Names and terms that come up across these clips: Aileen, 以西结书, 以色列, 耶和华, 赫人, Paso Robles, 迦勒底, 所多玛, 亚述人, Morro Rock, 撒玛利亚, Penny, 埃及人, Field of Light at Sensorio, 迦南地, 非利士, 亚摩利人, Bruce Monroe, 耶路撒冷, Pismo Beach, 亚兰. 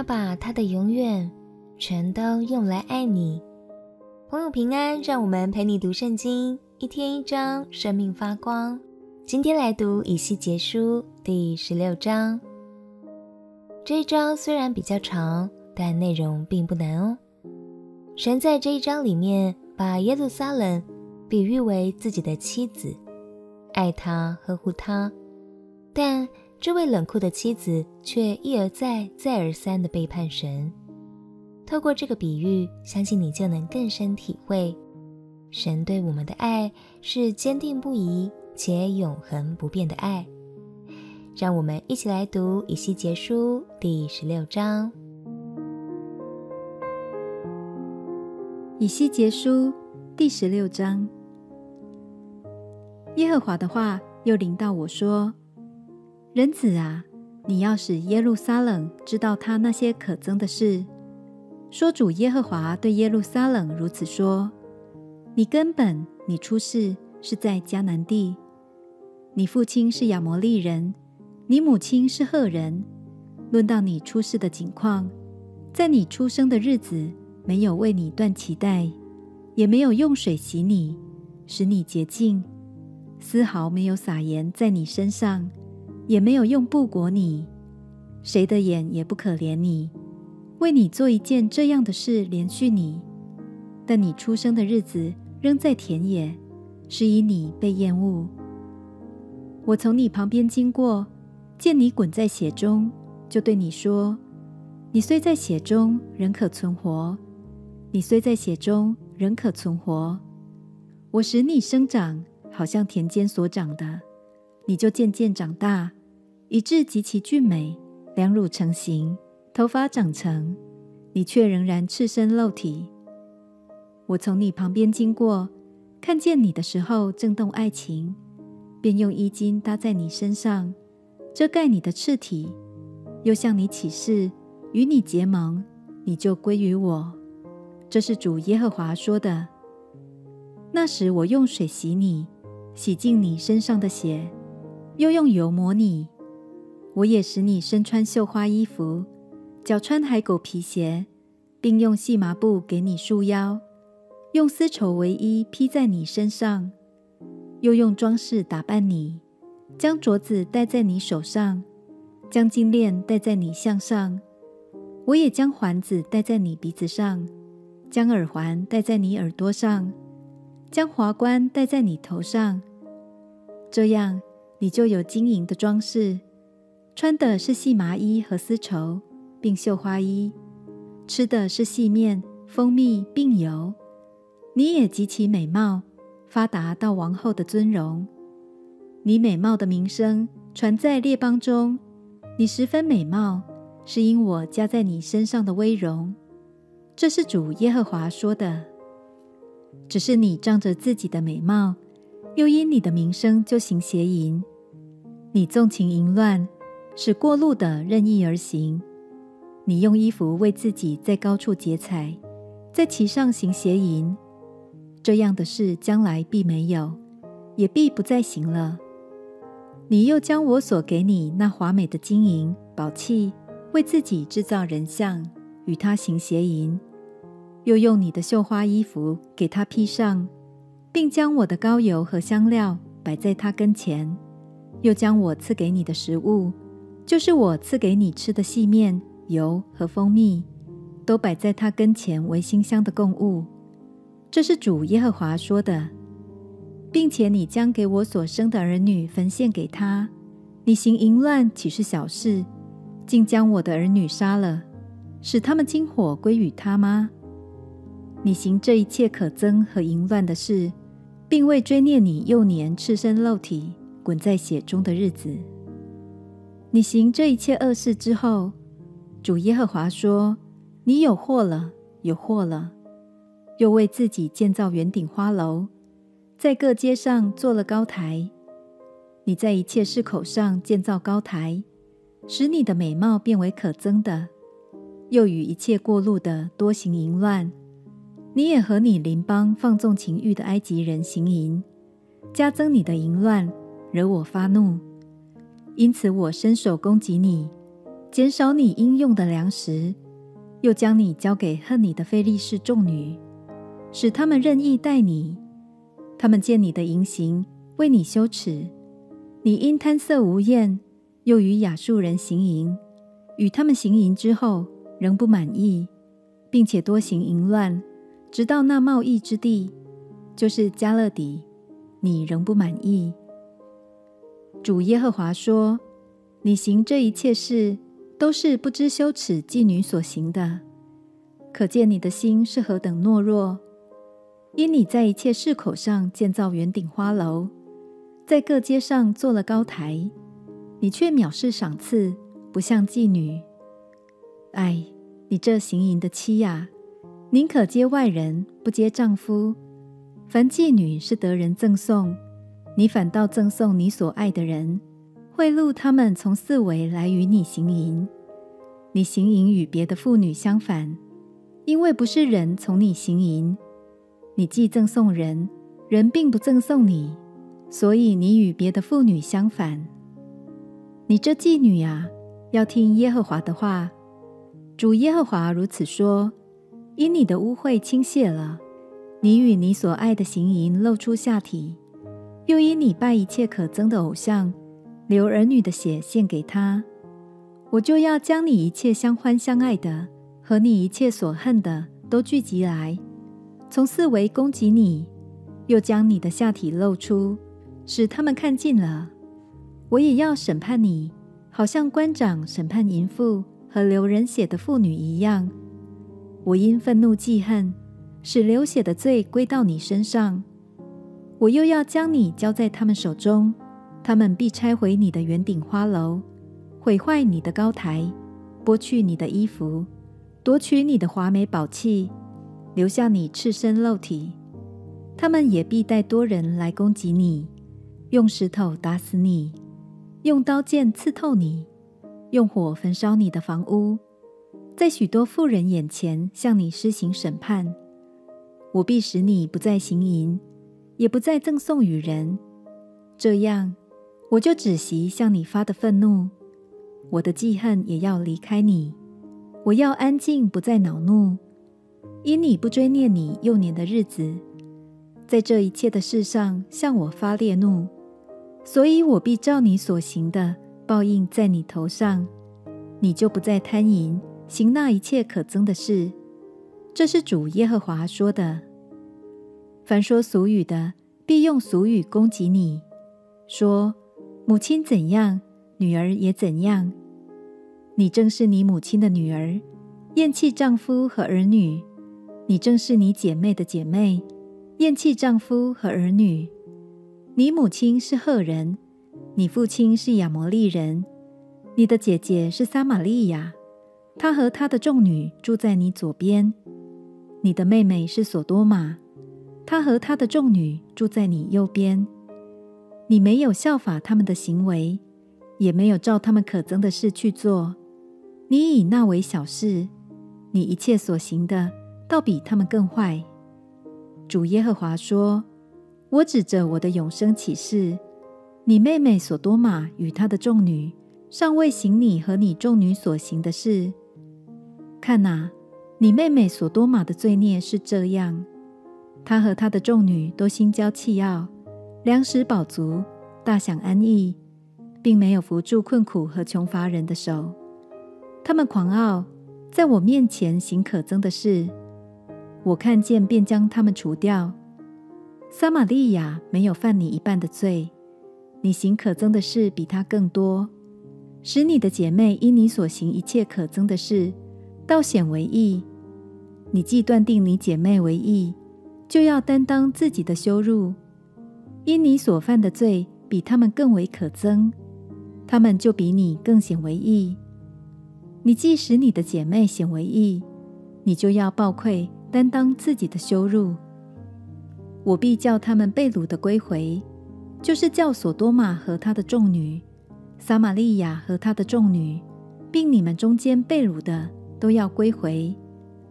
他把他的永远全都用来爱你。朋友平安，让我们陪你读圣经，一天一章，生命发光。今天来读以西结书第16章。这一章虽然比较长，但内容并不难哦。神在这一章里面把耶路撒冷比喻为自己的妻子，爱她，呵护她，但这位冷酷的妻子却一而再再而三地背叛神。透过这个比喻，相信你就能更深体会神对我们的爱是坚定不移且永恒不变的爱。让我们一起来读以西结书第16章。以西结书第16章。耶和华的话又临到我说：人子啊，你要使耶路撒冷知道他那些可憎的事，说主耶和华对耶路撒冷如此说：你根本，你出世是在迦南地，你父亲是亚摩利人，你母亲是赫人。论到你出世的景况，在你出生的日子，没有为你断脐带，也没有用水洗你，使你洁净，丝毫没有撒盐在你身上，也没有用布裹你，谁的眼也不可怜你，为你做一件这样的事连续你。但你出生的日子仍在田野，是以你被厌恶。我从你旁边经过，见你滚在血中，就对你说：你虽在血中，仍可存活；你虽在血中，仍可存活。我使你生长，好像田间所长的，你就渐渐长大，以致极其俊美，两乳成形，头发长成，你却仍然赤身露体。我从你旁边经过，看见你的时候正动爱情，便用衣襟搭在你身上，遮盖你的赤体，又向你起誓，与你结盟，你就归于我。这是主耶和华说的。那时我用水洗你，洗净你身上的血，又用油抹你。我也使你身穿绣花衣服，脚穿海狗皮鞋，并用细麻布给你束腰，用丝绸为衣披在你身上，又用装饰打扮你，将镯子戴在你手上，将金链戴在你项上。我也将环子戴在你鼻子上，将耳环戴在你耳朵上，将华冠戴在你头上。这样你就有金银的装饰，穿的是细麻衣和丝绸，并绣花衣，吃的是细面、蜂蜜并油。你也极其美貌，发达到王后的尊荣。你美貌的名声传在列邦中，你十分美貌，是因我加在你身上的威荣。这是主耶和华说的。只是你仗着自己的美貌，又因你的名声就行邪淫，你纵情淫乱，使过路的任意而行。你用衣服为自己在高处结彩，在其上行邪淫。这样的事将来必没有，也必不再行了。你又将我所给你那华美的金银宝器为自己制造人像，与他行邪淫，又用你的绣花衣服给他披上，并将我的膏油和香料摆在他跟前，又将我赐给你的食物，就是我赐给你吃的细面、油和蜂蜜，都摆在他跟前为馨香的供物。这是主耶和华说的。并且你将给我所生的儿女分献给他，你行淫乱岂是小事，竟将我的儿女杀了，使他们经火归于他吗？你行这一切可憎和淫乱的事，并未追念你幼年赤身露体滚在血中的日子。你行这一切恶事之后，主耶和华说：你有祸了，有祸了！又为自己建造圆顶花楼，在各街上做了高台。你在一切市口上建造高台，使你的美貌变为可憎的，又与一切过路的多行淫乱。你也和你邻邦放纵情欲的埃及人行淫，加增你的淫乱，惹我发怒。因此我伸手攻击你，减少你应用的粮食，又将你交给恨你的非利士众女，使他们任意待你。他们见你的淫行，为你羞耻。你因贪色无厌，又与亚述人行淫，与他们行淫之后，仍不满意，并且多行淫乱，直到那贸易之地，就是迦勒底，你仍不满意。主耶和华说：你行这一切事，都是不知羞耻妓女所行的，可见你的心是何等懦弱。因你在一切市口上建造圆顶花楼，在各街上做了高台，你却藐视赏赐，不像妓女。哎，你这行淫的妻呀，宁可接外人，不接丈夫。凡妓女是得人赠送，你反倒赠送你所爱的人，贿赂他们从四围来与你行淫。你行淫与别的妇女相反，因为不是人从你行淫，你既赠送人，人并不赠送你，所以你与别的妇女相反。你这妓女啊，要听耶和华的话。主耶和华如此说：因你的污秽倾泻了，你与你所爱的行淫露出下体，又因你拜一切可憎的偶像，流儿女的血献给他，我就要将你一切相欢相爱的和你一切所恨的都聚集来，从四围攻击你，又将你的下体露出，使他们看尽了。我也要审判你，好像官长审判淫妇和流人血的妇女一样。我因愤怒记恨，使流血的罪归到你身上。我又要将你交在他们手中，他们必拆毁你的圆顶花楼，毁坏你的高台，剥去你的衣服，夺取你的华美宝器，留下你赤身露体。他们也必带多人来攻击你，用石头打死你，用刀剑刺透你，用火焚烧你的房屋，在许多妇人眼前向你施行审判。我必使你不再行淫，也不再赠送与人。这样，我就止息向你发的愤怒，我的记恨也要离开你。我要安静，不再恼怒，因你不追念你幼年的日子，在这一切的事上向我发烈怒，所以我必照你所行的报应在你头上，你就不再贪淫，行那一切可憎的事。这是主耶和华说的。凡说俗语的，必用俗语攻击你，说母亲怎样，女儿也怎样。你正是你母亲的女儿，厌弃丈夫和儿女；你正是你姐妹的姐妹，厌弃丈夫和儿女。你母亲是赫人，你父亲是亚摩利人，你的姐姐是撒玛利亚，她和她的众女住在你左边。你的妹妹是索多玛，她和她的众女住在你右边。你没有效法他们的行为，也没有照他们可憎的事去做，你以那为小事，你一切所行的倒比他们更坏。主耶和华说：我指着我的永生起誓，你妹妹所多玛与她的众女尚未行你和你众女所行的事。看哪，你妹妹所多玛的罪孽是这样：她和她的众女都心骄气傲，粮食饱足，大享安逸，并没有扶助困苦和穷乏人的手。他们狂傲，在我面前行可憎的事，我看见便将他们除掉。撒玛利亚没有犯你一半的罪，你行可憎的事比他更多，使你的姐妹因你所行一切可憎的事倒显为义。你既断定你姐妹为义，就要担当自己的羞辱，因你所犯的罪比他们更为可憎，他们就比你更显为义。你既使你的姐妹显为义，你就要抱愧，担当自己的羞辱。我必叫他们被掳的归回，就是叫所多玛和她的众女，撒玛利亚和她的众女，并你们中间被掳的都要归回，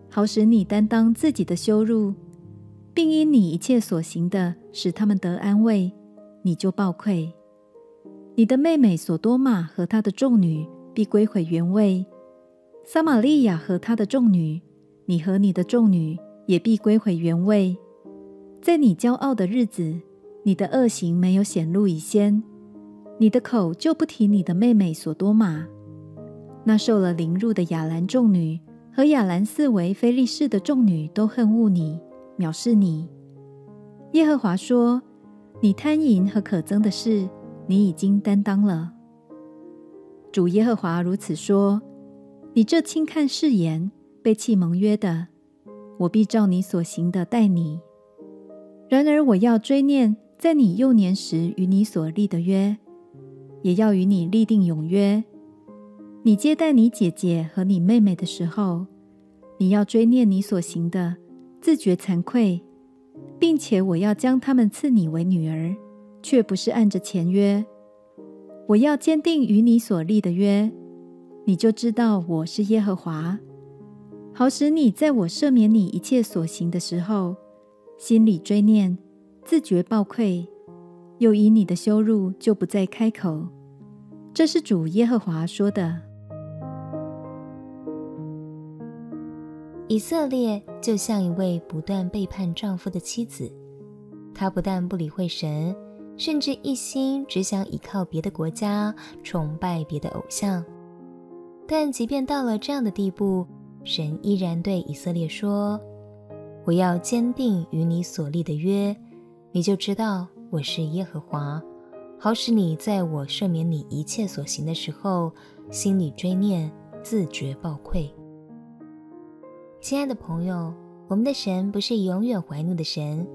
好使你担当自己的羞辱，并因你一切所行的使他们得安慰，你就抱愧。你的妹妹所多玛和她的众女必归回原位。撒玛利亚和她的众女，你和你的众女也必归回原位。在你骄傲的日子，你的恶行没有显露以先，你的口就不提你的妹妹所多玛。那受了凌辱的亚兰众女和亚兰四围非利士的众女都恨恶你，藐视你。耶和华说：你贪淫和可憎的事，你已经担当了。主耶和华如此说：你这轻看誓言、背弃盟约的，我必照你所行的待你。然而我要追念在你幼年时与你所立的约，也要与你立定永约。你接待你姐姐和你妹妹的时候，你要追念你所行的，自觉惭愧，并且我要将她们赐你为女儿，却不是按着前约。我要坚定与你所立的约，你就知道我是耶和华，好使你在我赦免你一切所行的时候，心里追念，自觉抱愧，又以你的羞辱就不再开口。这是主耶和华说的。以色列就像一位不断背叛丈夫的妻子，她不但不理会神，甚至一心只想依靠别的国家，崇拜别的偶像。但即便到了这样的地步，神依然对以色列说：我要坚定与你所立的约，你就知道我是耶和华，好使你在我赦免你一切所行的时候，心里追念，自觉抱愧。亲爱的朋友，我们的神不是永远怀怒的神，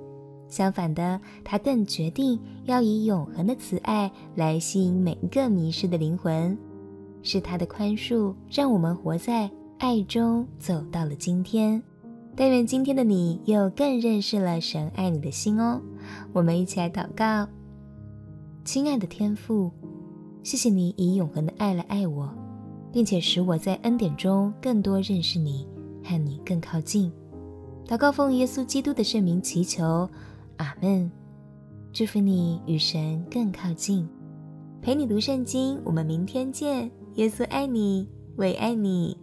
相反的，他更决定要以永恒的慈爱来吸引每一个迷失的灵魂。是他的宽恕让我们活在爱中走到了今天。但愿今天的你又更认识了神爱你的心哦。我们一起来祷告。亲爱的天父，谢谢你以永恒的爱来爱我，并且使我在恩典中更多认识你，和你更靠近。祷告奉耶稣基督的圣名祈求，阿们。祝福你与神更靠近，陪你读圣经。我们明天见。耶稣爱你，我也爱你。